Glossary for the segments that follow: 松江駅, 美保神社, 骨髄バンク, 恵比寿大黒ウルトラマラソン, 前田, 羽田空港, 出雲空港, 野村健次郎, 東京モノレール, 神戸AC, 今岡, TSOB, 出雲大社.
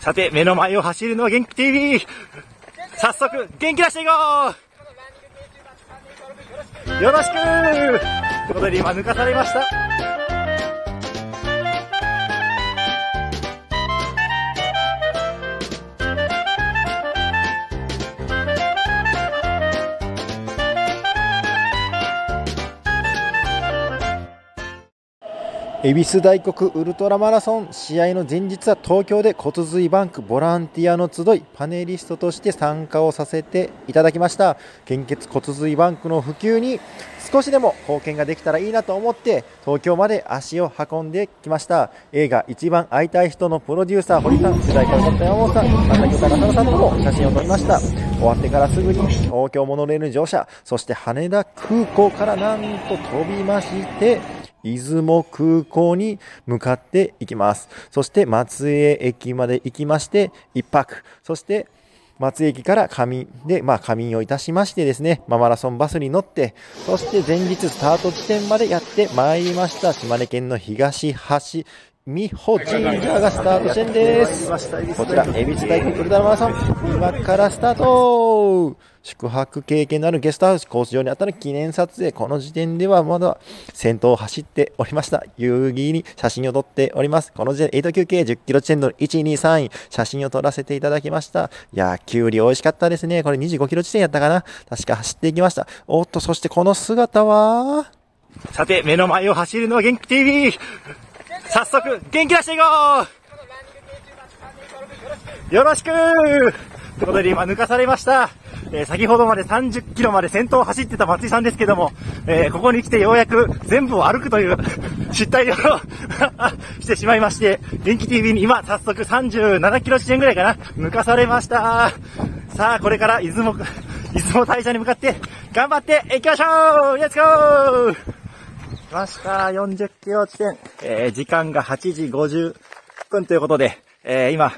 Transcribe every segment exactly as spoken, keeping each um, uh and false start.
さて、目の前を走るのは元気 ティーブイ。早速、元気出していこう。よろしく。ということで今抜かされました。恵比寿大黒ウルトラマラソン試合の前日は東京で骨髄バンクボランティアの集いパネリストとして参加をさせていただきました。献血骨髄バンクの普及に少しでも貢献ができたらいいなと思って東京まで足を運んできました。映画一番会いたい人のプロデューサー堀さん、世代から取った山本さん、畑岡奈々さんとも写真を撮りました。終わってからすぐに東京モノレールに乗車、そして羽田空港からなんと飛びまして出雲空港に向かっていきます。そして松江駅まで行きまして一泊。そして松江駅から仮眠で、まあ仮眠をいたしましてですね、まあ、マラソンバスに乗って、そして前日スタート地点までやってまいりました。島根県の東橋美保神社がスタート地点です。こちら、恵比寿大黒ウルトラマラソン、今からスタート。宿泊経験のあるゲストハウス、コース上にあったの記念撮影、この時点ではまだ先頭を走っておりました。有意義に写真を撮っております。この時点、はち休憩、じゅっキロ地点のいち、に、さんい、写真を撮らせていただきました。いやー、きゅうり美味しかったですね。これにじゅうごキロ地点やったかな。確か走っていきました。おっと、そしてこの姿は、さて、目の前を走るのは元気 ティーブイ。早速、元気出していこう。よろしく。ということで今抜かされました。えー、先ほどまでさんじゅっキロまで先頭を走ってた松井さんですけども、えー、ここに来てようやく全部を歩くという失態をしてしまいまして、元気 ティーブイ に今早速さんじゅうななキロ地点ぐらいかな、抜かされました。さあ、これから出雲、出雲大社に向かって頑張っていきましょう。レッツゴー。来ました。よんじゅっキロ地点。えー、時間がはちじごじゅっぷんということで、えー、今、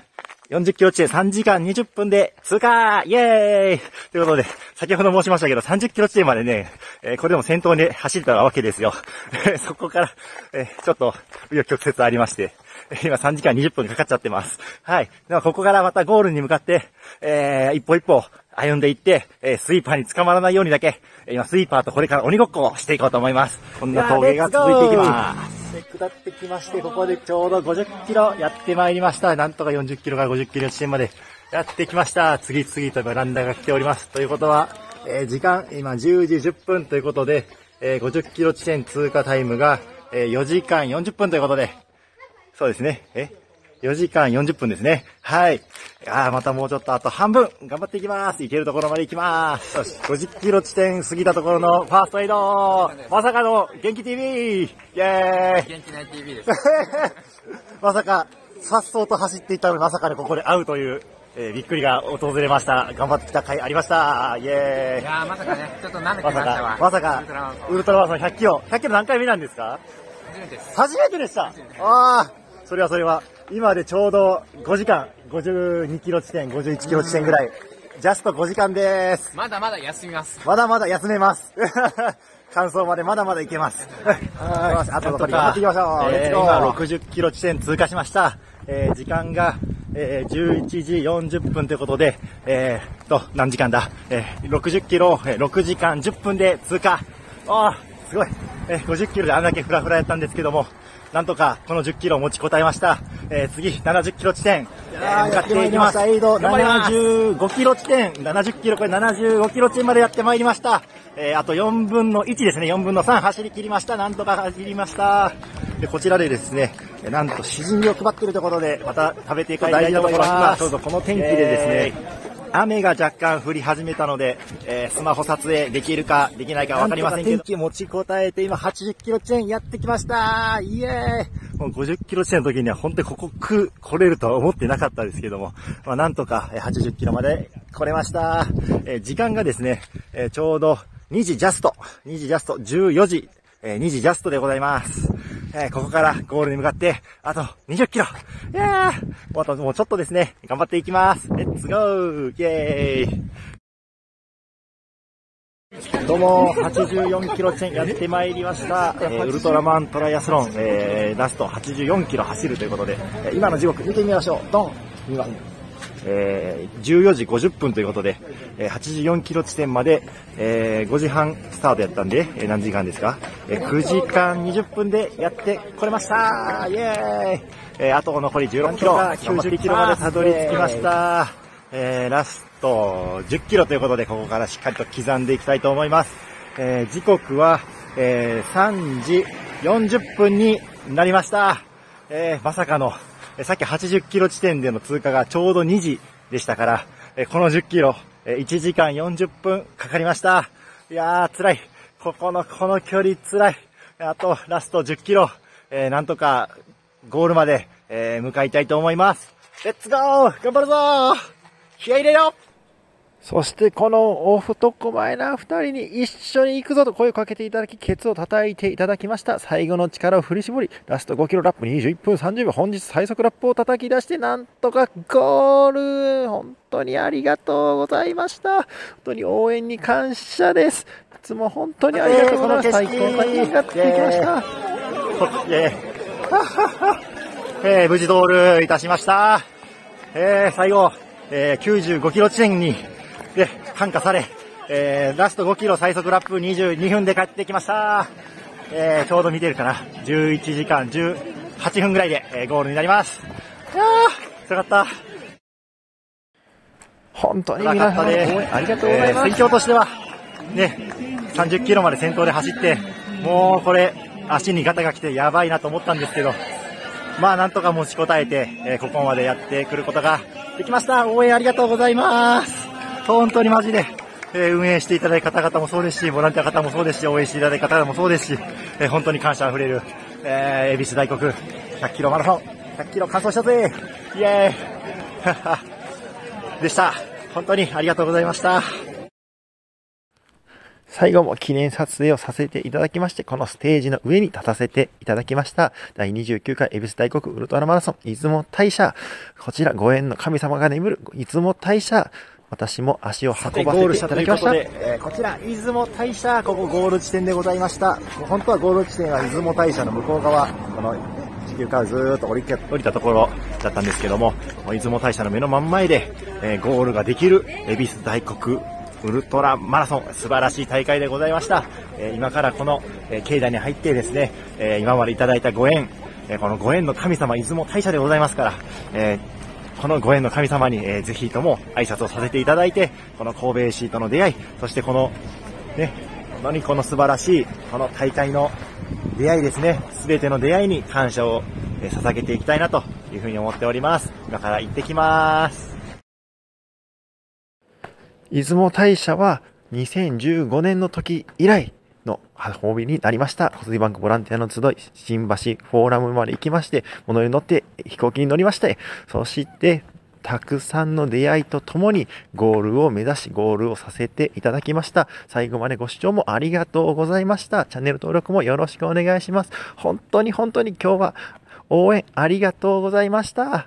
よんじゅっキロ地点さんじかんにじゅっぷんで通過イエーイということで、先ほど申しましたけど、さんじゅっキロ地点までね、えー、これでも先頭に走ったわけですよ。そこから、えー、ちょっと、紆余曲折ありまして、今さんじかんにじゅっぷんかかっちゃってます。はい。では、ここからまたゴールに向かって、えー、一歩一歩、歩んでいって、えー、スイーパーに捕まらないようにだけ、今スイーパーとこれから鬼ごっこをしていこうと思います。こんな峠が続いていきます。下ってきまして、ここでちょうどごじゅっキロやってまいりました。なんとかよんじゅっキロからごじゅっキロ地点までやってきました。次々とベランダが来ております。ということは、えー、時間、今じゅうじじゅっぷんということで、えー、ごじゅっキロ地点通過タイムが、えー、よじかんよんじゅっぷんということで、そうですね。えよじかんよんじゅっぷんですね。はい。ああ、またもうちょっとあと半分頑張っていきます。行けるところまで行きます。よし、ごじゅっキロ地点過ぎたところのファーストエイド。まさかの元気 ティーブイ! イェーイ。元気ない ティーブイ です。まさか、さっそうと走っていったのにまさかでここで会うという、えー、びっくりが訪れました。頑張ってきた回ありました。イェーイ。いやー、まさかね、ちょっと舐めてましたわ。まさか、まさかウルトラマラソンひゃっキロ。ひゃっキロ何回目なんですか？初めてです。初めてでした。ああ。それはそれは、今でちょうどごじかん、ごじゅうにキロ地点、ごじゅういちキロ地点ぐらい、ジャストごじかんでーす。まだまだ休みます。まだまだ休めます。完走までまだまだいけます。はい。あと残り頑張っていきましょう。えー、今ろくじゅっキロ地点通過しました。えー、時間が、えー、じゅういちじよんじゅっぷんということで、えー、と、何時間だ、えー、ろくじゅっキロをろくじかんじゅっぷんで通過。あー、すごい。えー、ごじゅっキロであんだけフラフラやったんですけども、なんとかこのじゅっキロを持ちこたえました。えー、次、ななじゅっキロ地点、えー、向かっていきます。エイド、ななじゅうごキロ地点、ななじゅっキロ、これななじゅうごキロ地点までやってまいりました。えー、あとよんぶんのいちですね、よんぶんのさん走り切りました。なんとか走りました。で、こちらでですね、なんとしじみを配っているところで、また食べていく大事なところが、ちょうどこの天気でですね、雨が若干降り始めたので、えー、スマホ撮影できるかできないかわかりませんけど。天気持ちこたえて今はちじゅっキロ地点やってきました。イエーイ。もうごじゅっキロ地点の時には本当にここく、来れるとは思ってなかったですけども、まあなんとかはちじゅっキロまで来れました。えー、時間がですね、えー、ちょうどにじジャスト、にじジャスト、じゅうよじ、えー、にじジャストでございます。えー、ここからゴールに向かって、あとにじゅっキロ。いやー、あともうちょっとですね、頑張っていきます。レッツゴーイエーイ。どうも、はちじゅうよんキロ地点やってまいりました。えー、ウルトラマントライアスロン、えー、ラストはちじゅうよんキロ走るということで、今の時刻見てみましょう。ドン。今、えー、じゅうよじごじゅっぷんということで、えー、はちじゅうよんキロ地点まで、えー、ごじはんスタートやったんで、えー、何時間ですか、えー、くじかんにじゅっぷんでやってこれましたー、イエーイ、えー、あと残りじゅうろっキロ、きゅうじゅっキロまでたどり着きました、えー、ラストじゅっキロということで、ここからしっかりと刻んでいきたいと思います。えー、時刻は、えー、さんじよんじゅっぷんになりました。えー、まさかの、えー、さっきはちじゅっキロ地点での通過がちょうどにじでしたから、えー、このじゅっキロ、えー、いちじかんよんじゅっぷんかかりました。いやー、辛い。ここの、この距離辛い。あと、ラストじゅっキロ、えー、なんとかゴールまで、えー、向かいたいと思います。レッツゴー！頑張るぞー！気合い入れよ！そしてこのオフトコマイナーふたりに一緒に行くぞと声をかけていただき、ケツを叩いていただきました。最後の力を振り絞り、ラストごキロラップにじゅういっぷんさんじゅうびょう、本日最速ラップを叩き出して、なんとかゴール！本当にありがとうございました。本当に応援に感謝です。いつも本当にありがとうございました。最高に上がってきました。えー、無事ゴールいたしました。えー、最後、えー、きゅうじゅうごキロ地点に、で、感化され、えー、ラストごキロ最速ラップにじゅうにふんで帰ってきました。えー、ちょうど見てるかな。じゅういちじかんじゅうはっぷんぐらいで、えー、ゴールになります。いやー、辛かった。本当に皆さん、ありがとうございます。戦況としては、ね、さんじゅっキロまで先頭で走って、もうこれ、足にガタが来てやばいなと思ったんですけど、まあなんとか持ちこたえて、えー、ここまでやってくることができました。応援ありがとうございます。本当にマジで、えー、運営していただいた方々もそうですし、ボランティア方もそうですし、応援していただいた方々もそうですし、えー、本当に感謝あふれる、えー、恵比寿大黒ひゃっキロマラソン、ひゃっキロ完走したぜイエーイでした。本当にありがとうございました。最後も記念撮影をさせていただきまして、このステージの上に立たせていただきました。だいにじゅうきゅうかい恵比寿大黒ウルトラマラソン、出雲大社。こちらご縁の神様が眠る出雲大社。私も足を運ばせていただきました。ということで、えー、こちら出雲大社、ここゴール地点でございました。もう本当はゴール地点は出雲大社の向こう側、この地球からずーっと降り降りたところだったんですけども、出雲大社の目の真ん前で、えー、ゴールができる恵比寿大黒ウルトラマラソン、素晴らしい大会でございました。えー、今からこの、えー、境内に入ってですね、えー、今までいただいたご縁、えー、このご縁の神様、出雲大社でございますから、えーこのご縁の神様に、えー、ぜひとも挨拶をさせていただいて、この神戸 エーシー との出会い、そしてこの、ね、本当にこの素晴らしい、この大会の出会いですね、すべての出会いに感謝を、えー、捧げていきたいなというふうに思っております。今から行ってきます。出雲大社はにせんじゅうごねんの時以来、の褒美になりました。小杉バンクボランティアの集い、新橋フォーラムまで行きまして、物に乗って飛行機に乗りまして、そして、たくさんの出会いとともにゴールを目指し、ゴールをさせていただきました。最後までご視聴もありがとうございました。チャンネル登録もよろしくお願いします。本当に本当に今日は応援ありがとうございました。